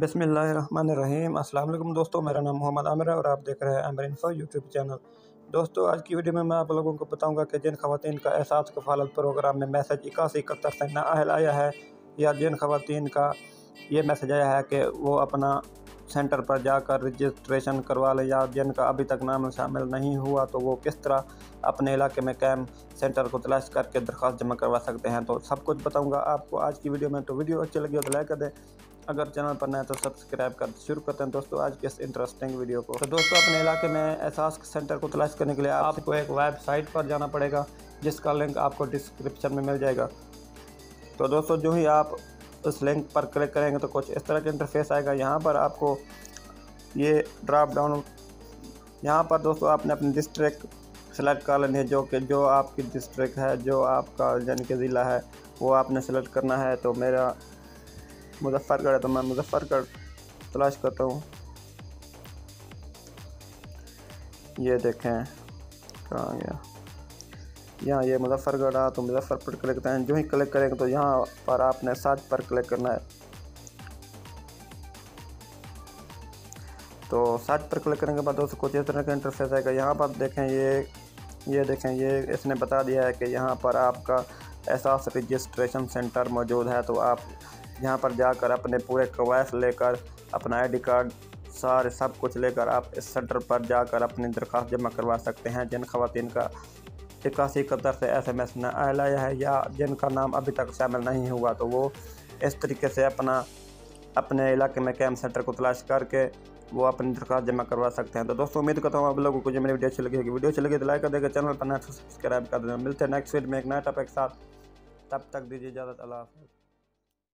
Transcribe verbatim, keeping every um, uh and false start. बिस्मिल्लाहिर्रहमानिर्रहीम। अस्सलाम वालेकुम दोस्तों, मेरा नाम मोहम्मद आमिर है और आप देख रहे हैं बाबर इन्फो यूट्यूब चैनल। दोस्तों, आज की वीडियो में मैं आप लोगों को बताऊंगा कि जिन खवातीन का एहसास कफालत प्रोग्राम में मैसेज इक्यासी इकहत्तर से नाअहल आया है या जिन खवातीन का ये मैसेज आया है कि वो अपना सेंटर पर जाकर रजिस्ट्रेशन करवा लें या जिनका अभी तक नाम शामिल नहीं हुआ तो वो किस तरह अपने इलाके में कैंप सेंटर को तलाश करके दरख्वास्त जमा करवा सकते हैं। तो सब कुछ बताऊँगा आपको आज की वीडियो में। तो वीडियो अच्छी लगी हो तो लाइक कर दें, अगर चैनल पर नए हैं तो सब्सक्राइब कर शुरू करते हैं दोस्तों आज के इस इंटरेस्टिंग वीडियो को। तो दोस्तों, अपने इलाके में एहसास सेंटर को तलाश करने के लिए आपको एक वेबसाइट पर जाना पड़ेगा जिसका लिंक आपको डिस्क्रिप्शन में मिल जाएगा। तो दोस्तों, जो ही आप उस लिंक पर क्लिक करेंगे तो कुछ इस तरह का इंटरफेस आएगा। यहाँ पर आपको ये ड्राप डाउन, यहाँ पर दोस्तों आपने अपनी डिस्ट्रिक्ट सेलेक्ट कर लेनी है, जो कि जो आपकी डिस्ट्रिक्ट है, जो आपका यानी कि ज़िला है, वो आपने सेलेक्ट करना है। तो मेरा मुजफ्फरगढ़ है तो मैं मुजफ्फरगढ़ तलाश करता हूँ। ये देखें कहाँ गया, यहाँ ये मुजफ्फरगढ़ आ, तो मुजफ्फरपुर क्लिक करते हैं। जो ही क्लिक करेंगे तो यहाँ पर आपने सात पर क्लिक करना है। तो सात पर क्लिक करने के बाद दोस्तों कुछ इस तरह का इंटरफेस आएगा। यहाँ पर देखें, ये ये देखें, ये इसने बता दिया है कि यहाँ पर आपका एहसास रजिस्ट्रेशन सेंटर मौजूद है। तो आप यहाँ पर जाकर अपने पूरे कवायस लेकर, अपना आईडी कार्ड, सारे सब कुछ लेकर आप इस सेंटर पर जाकर अपनी दरख्वास्त जमा करवा सकते हैं। जिन खवातीन का इक्यासी इकहत्तर से एस एम एस में आया है या जिनका नाम अभी तक शामिल नहीं हुआ तो वो इस तरीके से अपना अपने इलाके में कैंप सेंटर को तलाश करके वो अपनी दरख्वास्त जमा करवा सकते हैं। तो दोस्तों, उम्मीद करता हूँ आप लोगों को जो मेरी वीडियो अच्छी लगी होगी। वीडियो अच्छी लगी तो लाइक कर देगा, चैनल पर नया सब्सक्राइब कर देना। मिलते हैं नेक्स्ट वीडियो में एक नए टॉपिक के साथ, तब तक दीजिए इजाज़त। अल्लाह हाफ़िज़।